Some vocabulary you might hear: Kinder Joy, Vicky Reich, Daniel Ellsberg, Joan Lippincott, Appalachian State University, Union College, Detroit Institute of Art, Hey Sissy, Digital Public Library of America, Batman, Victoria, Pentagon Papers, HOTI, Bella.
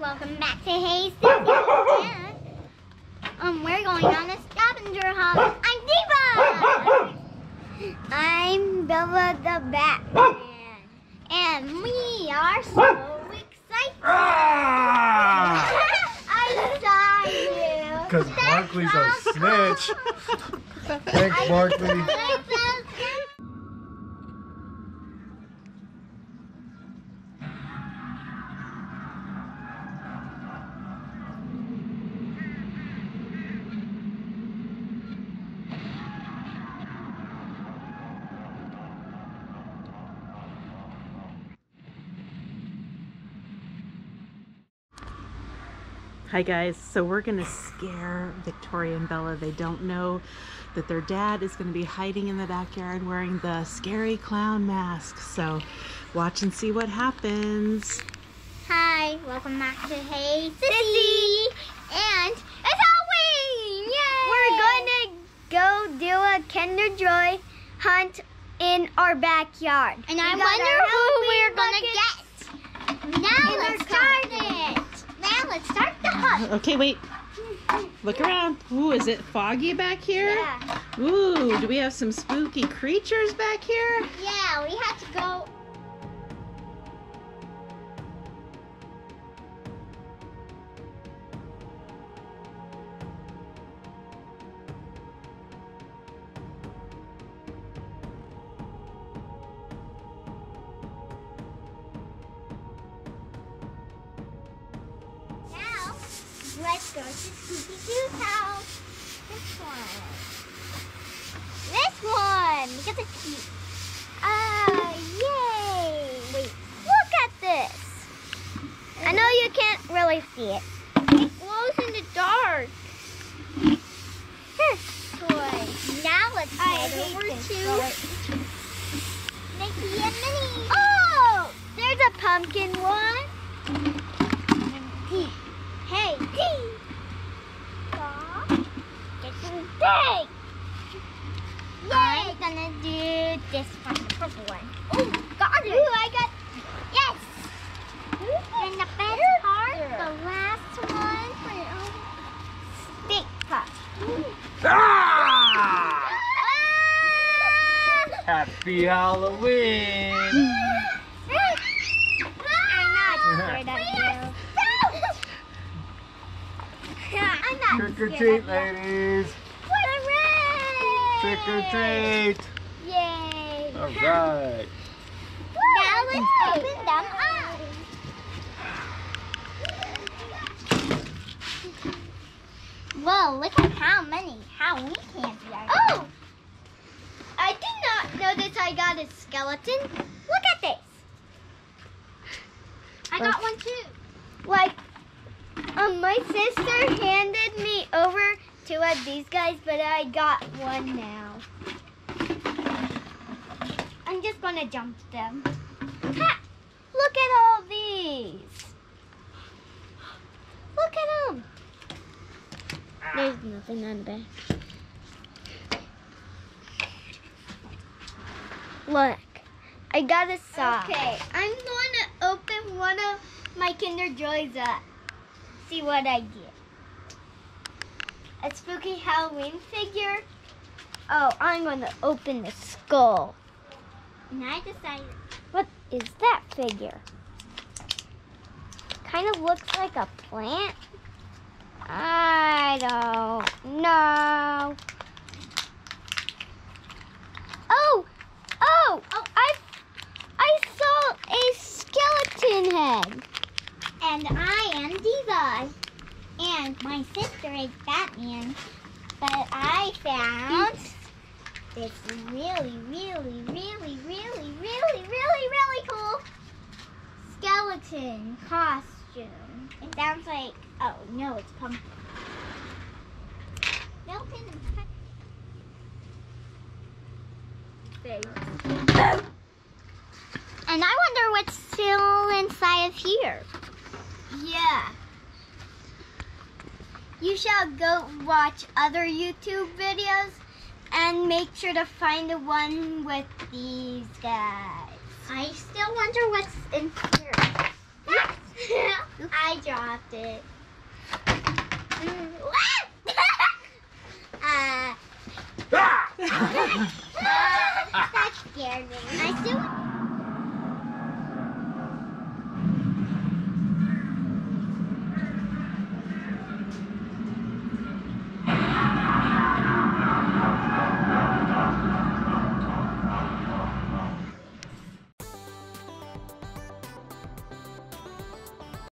Welcome back to Hey Sissy. We're going on a stop and draw haul. I'm Diva. I'm Bella the Batman, and we are so excited. I saw you. Because Barkley's a snitch. Thanks, Barkley. Hi guys, so we're gonna scare Victoria and Bella. They don't know that their dad is gonna be hiding in the backyard wearing the scary clown mask. So watch and see what happens. Hi, welcome back to Hey Sissy. And it's Halloween! Yay! We're gonna go do a Kinder Joy hunt in our backyard. And I wonder who we're gonna get. Now let's start it. Let's start the hunt. Okay, wait. Look around. Ooh, is it foggy back here? Yeah. Ooh, do we have some spooky creatures back here? Yeah, we have to go. Let's go to Scooby-Doo's house. This one, because it's cute. Yay! Wait, look at this. I know you can't really see it. It glows in the dark. This toy. Now let's head over to Mickey and Minnie. Oh, there's a pumpkin one. Hey, get some big! Yay. I'm gonna do this one, the purple one. Oh, got it! Ooh, I got, yes! And the best part, the last one, for your own stick puff. Happy Halloween! I'm not scared of you. Trick or treat, ladies! Hooray! Trick or treat! Yay! All right. Now let's open them up. Whoa! Look at how many. How we can't be. Oh! I did not notice I got a skeleton. Look at this. I got one too. Like. My sister handed me over two of these guys, but I got one now. I'm just gonna jump them. Ha! Look at all these. Look at them. There's nothing under. Look, I got a saw. Okay, I'm gonna open one of my Kinder Joys up. See what I get. A spooky Halloween figure. Oh, I'm going to open the skull. And I decided. What is that figure? Kind of looks like a plant. I don't know. Oh, I saw a skeleton head. And I am Diva. And my sister is Batman. But I found this really cool skeleton costume. It sounds like, oh no, it's pumpkin. Milk and pumpkin. And I wonder what's still inside of here. Yeah. You shall go watch other YouTube videos and make sure to find the one with these guys. I still wonder what's in here. I dropped it. That scared me. I still.